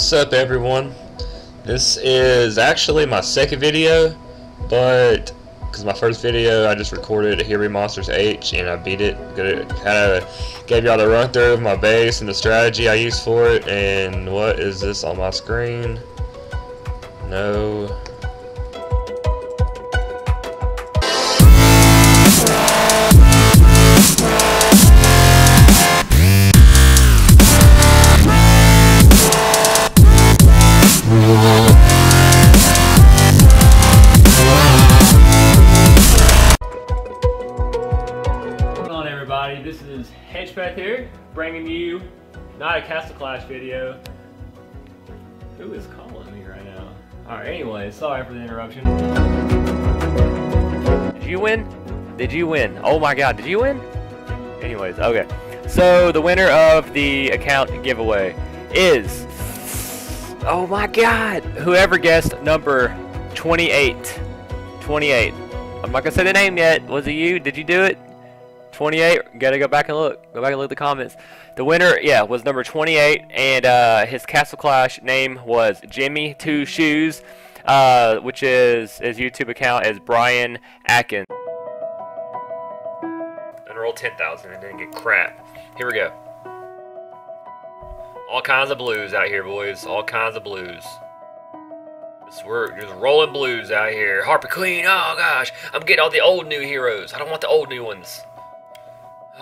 What's up, everyone? This is actually my second video, but because my first video I just recorded Here Be Monsters H and I beat it. Kind of gave y'all the run through of my base and the strategy I used for it. And what is this on my screen? No. This is Hedgepath here, bringing you not a Castle Clash video. Who is calling me right now? Alright, anyway, sorry for the interruption. Did you win? Did you win? Oh my god, did you win? Anyways, okay. So, the winner of the account giveaway is... oh my god! Whoever guessed number 28. 28. I'm not gonna say the name yet. Was it you? Did you do it? 28, gotta go back and look. Go back and look at the comments. The winner, yeah, was number 28, and his Castle Clash name was Jimmy Two Shoes, which is his YouTube account is Brian Atkins. And roll 10,000 and didn't get crap. Here we go. All kinds of blues out here, boys. All kinds of blues. We're just rolling blues out here. Harper Queen. Oh gosh, I'm getting all the old new heroes. I don't want the old new ones.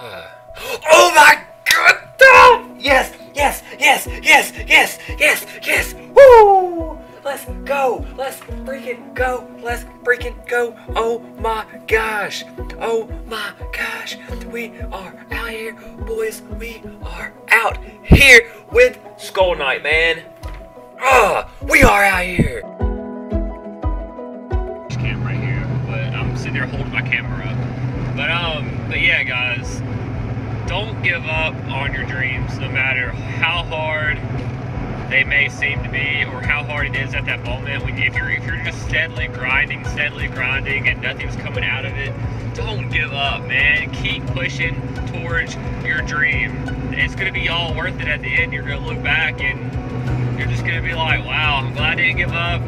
Oh my god! Oh! Yes! Yes! Yes! Yes! Yes! Yes! Yes! Woo! Let's go! Let's freaking go! Let's freaking go! Oh my gosh! Oh my gosh! We are out here, boys! We are out here with Skull Knight, man! Ah! We are out here! Camera here, but I'm sitting there holding my camera up. But yeah, guys. Don't give up on your dreams, no matter how hard they may seem to be, or how hard it is at that moment. When if you're just steadily grinding, and nothing's coming out of it, don't give up, man. Keep pushing towards your dream. It's gonna be all worth it at the end. You're gonna look back and you're just gonna be like, wow, I'm glad I didn't give up.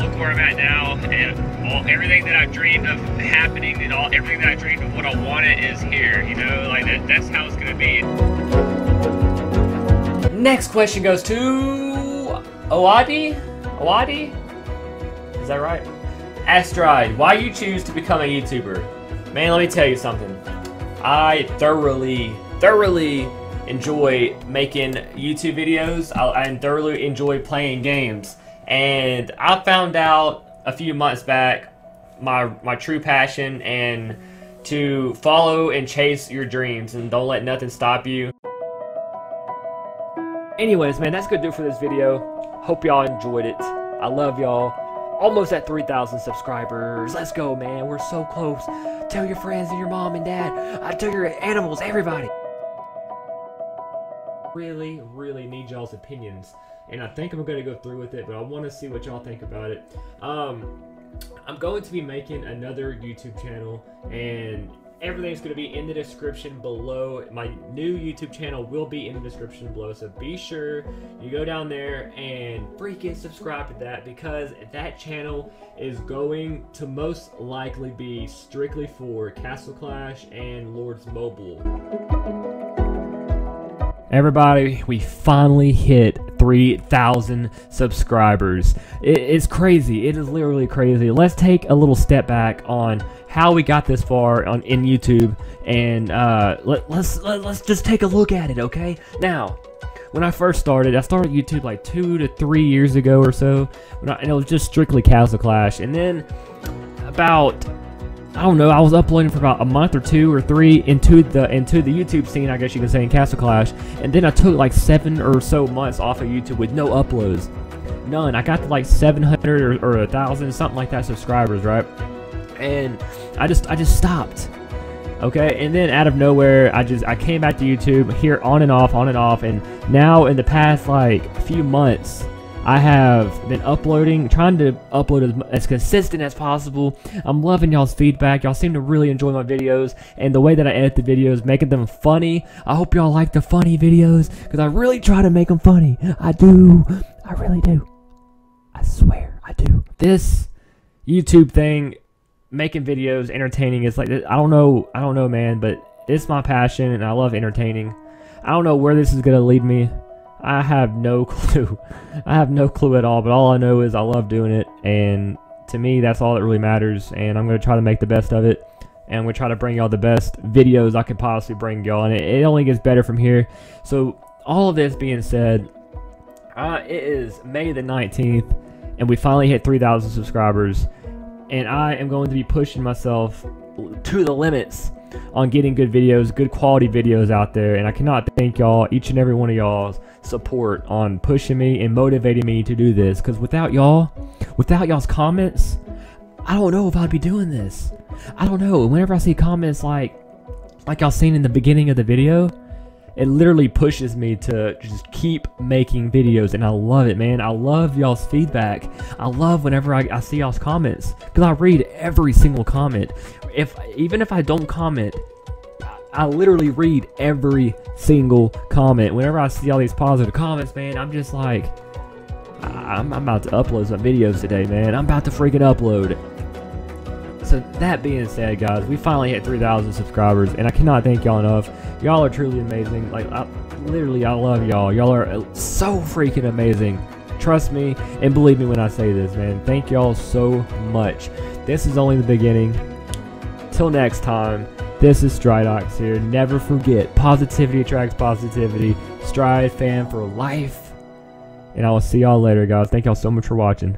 Look where I'm at now, and everything that I dreamed of happening, and everything that I dreamed of what I wanted is here. You know, like that's how it's gonna be. Next question goes to Owadi. Owadi, is that right? Ask Stride, why you choose to become a YouTuber? Man, let me tell you something. I thoroughly enjoy making YouTube videos. I thoroughly enjoy playing games. And I found out a few months back my true passion, and to follow and chase your dreams and don't let nothing stop you. Anyways, man, that's gonna do it for this video. Hope y'all enjoyed it. I love y'all. Almost at 3,000 subscribers. Let's go, man. We're so close. Tell your friends and your mom and dad. Tell your animals, everybody. Really need y'all's opinions, and I think I'm gonna go through with it, but I want to see what y'all think about it. I'm going to be making another YouTube channel, and everything's gonna be in the description below. My new YouTube channel will be in the description below, so be sure you go down there and freaking subscribe to that, because that channel is going to most likely be strictly for Castle Clash and Lords Mobile. Everybody, we finally hit 3,000 subscribers. It's crazy. It is literally crazy. Let's take a little step back on how we got this far in YouTube, and let's just take a look at it, okay? Now, when I first started, I started YouTube like 2 to 3 years ago or so, and it was just strictly Castle Clash. And then about, I don't know, I was uploading for about a month or 2 or 3 into the YouTube scene, I guess you could say, in Castle Clash, and then I took like 7 or so months off of YouTube with no uploads. None. I got to like 700 or 1,000, something like that, subscribers, right? And I just stopped. Okay, and then out of nowhere, I came back to YouTube, here on and off, and now in the past like few months, I have been uploading, trying to upload as consistent as possible. I'm loving y'all's feedback. Y'all seem to really enjoy my videos and the way that I edit the videos, making them funny. I hope y'all like the funny videos because I really try to make them funny. I do. I really do. I swear I do. This YouTube thing, making videos entertaining, is like, I don't know, man, but it's my passion and I love entertaining. I don't know where this is gonna lead me. I have no clue. I have no clue at all, but all I know is I love doing it, and to me that's all that really matters, and I'm gonna try to make the best of it, and I'm gonna try to bring y'all the best videos I could possibly bring y'all, and it only gets better from here. So all of this being said, it is May the 19th and we finally hit 3,000 subscribers, and I am going to be pushing myself to the limits on getting good videos, good quality videos out there, and I cannot thank y'all, each and every one of y'all's support on pushing me and motivating me to do this, because without y'all, without y'all's comments, I don't know if I'd be doing this. I don't know. Whenever I see comments like y'all seen in the beginning of the video, it literally pushes me to just keep making videos, and I love it, man. I love y'all's feedback. I love whenever I see y'all's comments, because I read every single comment. Even if I don't comment, I literally read every single comment. Whenever I see all these positive comments, man, I'm just like, I'm about to upload some videos today, man. I'm about to freaking upload. So that being said, guys, we finally hit 3,000 subscribers, and I cannot thank y'all enough. Y'all are truly amazing. Like, I love y'all. Y'all are so freaking amazing. Trust me and believe me when I say this, man. Thank y'all so much. This is only the beginning. Till next time, this is Stridox here. Never forget, positivity attracts positivity. Stride fan for life. And I will see y'all later, guys. Thank y'all so much for watching.